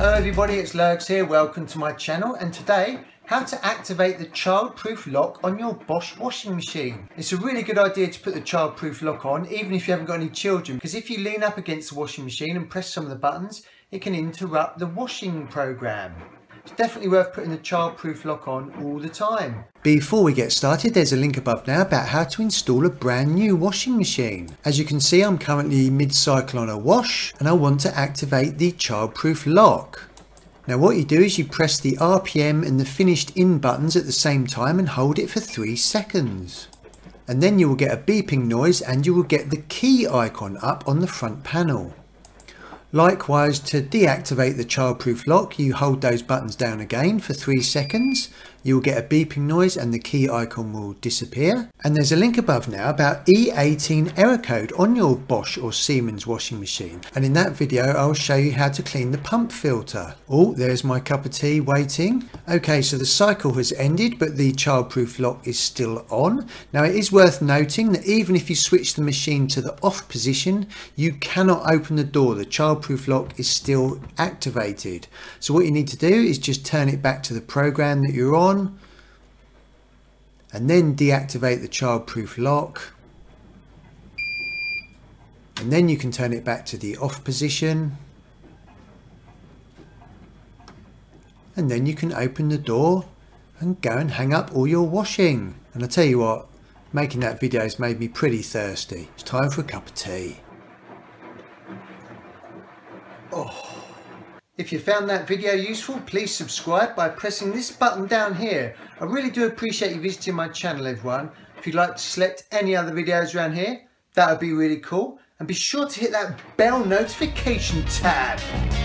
Hello everybody, it's Lurgs here, welcome to my channel, and today how to activate the child-proof lock on your Bosch washing machine. It's a really good idea to put the child-proof lock on even if you haven't got any children, because if you lean up against the washing machine and press some of the buttons it can interrupt the washing program. It's definitely worth putting the child-proof lock on all the time. Before we get started, there's a link above now about how to install a brand new washing machine. As you can see, I'm currently mid-cycle on a wash and I want to activate the child-proof lock. Now what you do is you press the RPM and the finished in buttons at the same time and hold it for 3 seconds. And then you will get a beeping noise and you will get the key icon up on the front panel. Likewise, to deactivate the child-proof lock, you hold those buttons down again for 3 seconds. You'll get a beeping noise and the key icon will disappear. And there's a link above now about E18 error code on your Bosch or Siemens washing machine. And in that video, I'll show you how to clean the pump filter. Oh, there's my cup of tea waiting. Okay, so the cycle has ended, but the child-proof lock is still on. Now, it is worth noting that even if you switch the machine to the off position, you cannot open the door. The child-proof lock is still activated. So what you need to do is just turn it back to the program that you're on and then deactivate the child-proof lock, and then you can turn it back to the off position and then you can open the door and go and hang up all your washing. And I tell you what, making that video has made me pretty thirsty. It's time for a cup of tea. Oh. If you found that video useful, please subscribe by pressing this button down here. I really do appreciate you visiting my channel, everyone. If you'd like to select any other videos around here, that would be really cool. And be sure to hit that bell notification tab.